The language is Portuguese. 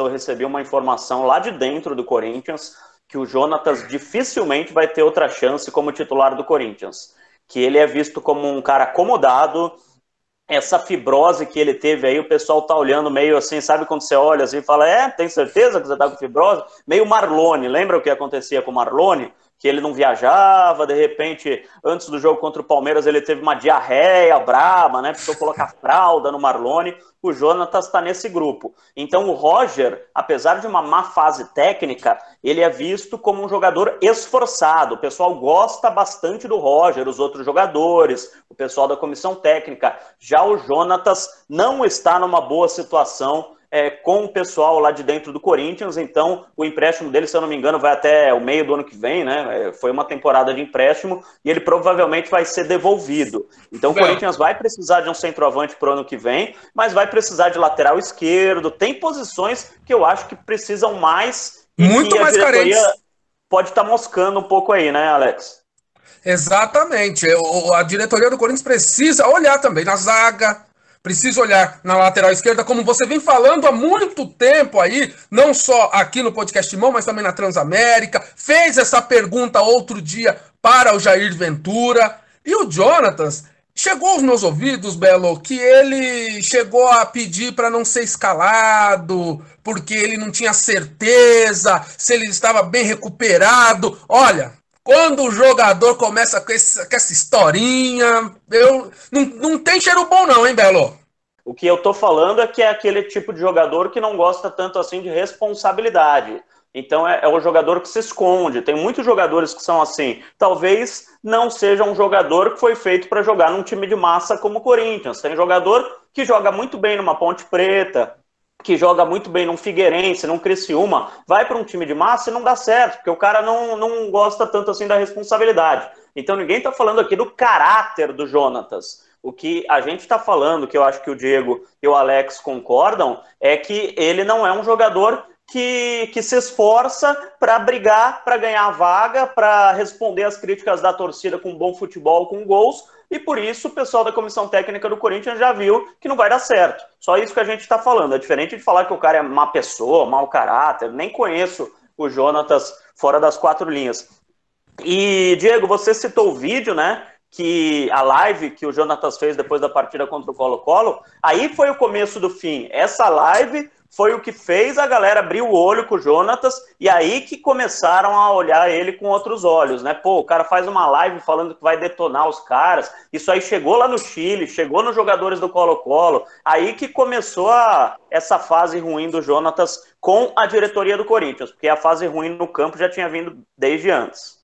eu recebi uma informação lá de dentro do Corinthians que o Jonathas dificilmente vai ter outra chance como titular do Corinthians. Que ele é visto como um cara acomodado. Essa fibrose que ele teve aí, o pessoal tá olhando meio assim, sabe quando você olha assim e fala, tem certeza que você tá com fibrose? Meio Marloni, lembra o que acontecia com o Marloni? Que ele não viajava, de repente, antes do jogo contra o Palmeiras, ele teve uma diarreia braba, né? Precisou colocar fralda no Marloni. O Jonathas está nesse grupo. Então o Roger, apesar de uma má fase técnica, ele é visto como um jogador esforçado. O pessoal gosta bastante do Roger, os outros jogadores, o pessoal da comissão técnica. Já o Jonathas não está numa boa situação com o pessoal lá de dentro do Corinthians, então o empréstimo dele, se eu não me engano, vai até o meio do ano que vem, né? Foi uma temporada de empréstimo e ele provavelmente vai ser devolvido. Então o Corinthians vai precisar de um centroavante para o ano que vem, mas vai precisar de lateral esquerdo. Tem posições que eu acho que precisam mais e muito que mais a diretoria carentes. Pode estar moscando um pouco aí, né, Alex? Exatamente. A diretoria do Corinthians precisa olhar também na zaga. Precisa olhar na lateral esquerda, como você vem falando há muito tempo aí, não só aqui no Podcast Mão, mas também na Transamérica. Fez essa pergunta outro dia para o Jair Ventura. E o Jonathas chegou aos meus ouvidos, Belo, que ele chegou a pedir para não ser escalado, porque ele não tinha certeza se ele estava bem recuperado. Olha... Quando o jogador começa com essa historinha, não tem cheiro bom não, hein, Belo? O que eu tô falando é que é aquele tipo de jogador que não gosta tanto assim de responsabilidade. Então é o jogador que se esconde. Tem muitos jogadores que são assim. Talvez não seja um jogador que foi feito para jogar num time de massa como o Corinthians. Tem jogador que joga muito bem numa Ponte Preta, que joga muito bem num Figueirense, num Criciúma, vai para um time de massa e não dá certo, porque o cara não gosta tanto assim da responsabilidade. Então ninguém está falando aqui do caráter do Jonathas. O que a gente está falando, que eu acho que o Diego e o Alex concordam, é que ele não é um jogador que se esforça para brigar, para ganhar a vaga, para responder às críticas da torcida com bom futebol, com gols, e por isso o pessoal da comissão técnica do Corinthians já viu que não vai dar certo. Só isso que a gente está falando. É diferente de falar que o cara é má pessoa, mau caráter. Nem conheço o Jonathas fora das quatro linhas. E, Diego, você citou o vídeo, né? A live que o Jonathas fez depois da partida contra o Colo-Colo. Aí foi o começo do fim. Essa live foi o que fez a galera abrir o olho com o Jonathas, e aí que começaram a olhar ele com outros olhos, né? Pô, o cara faz uma live falando que vai detonar os caras, isso aí chegou lá no Chile, chegou nos jogadores do Colo-Colo, aí que começou essa fase ruim do Jonathas com a diretoria do Corinthians, porque a fase ruim no campo já tinha vindo desde antes.